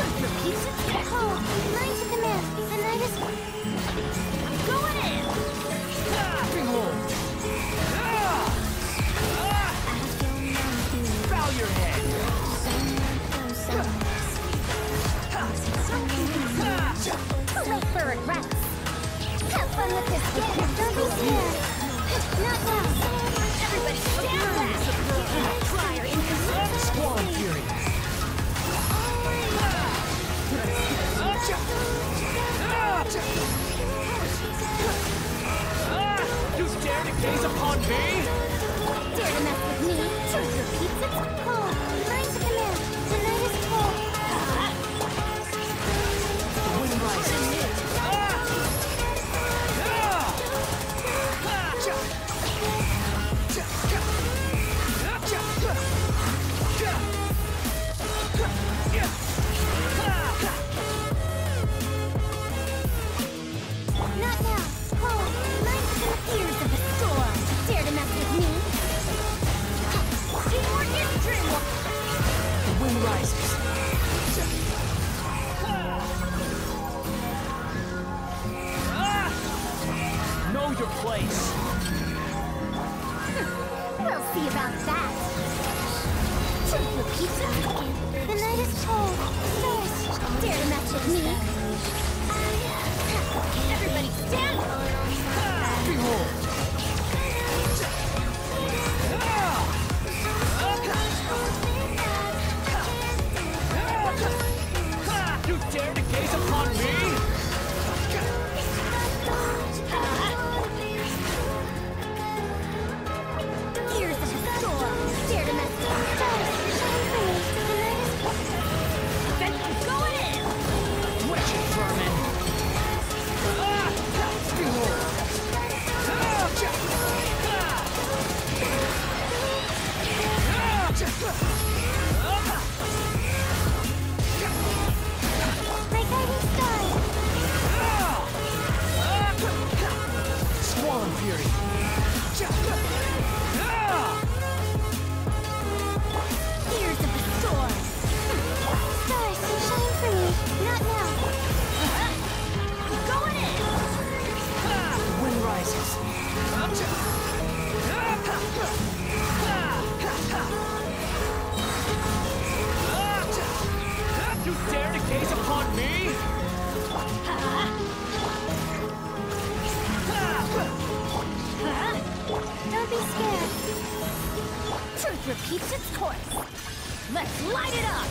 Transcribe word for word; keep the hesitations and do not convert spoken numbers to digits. the pieces. Oh, nine to the man. The night is going in. Bow your head. Late for regrets. Have fun with this game. Don't be scared. Not now. Everybody stand back. Fire into the squall fury. You dare to gaze upon me? Dare to mess with me? Turn your pizza cold. Mine to the man. The night is cold. Rises. Know your place. We'll see about that. Take your pizza. The night is cold. Stars. Dare to match with me. Everybody stand up. Behold. Dare to gaze upon me? Here's the storm. Dare to mess with the stars. Then you're going in. What you vermin? Fury. Here's the storm. Stars, shine for me. Not now. Going in. The wind rises. You dare to gaze upon me? Don't be scared. Truth repeats its course. Let's light it up.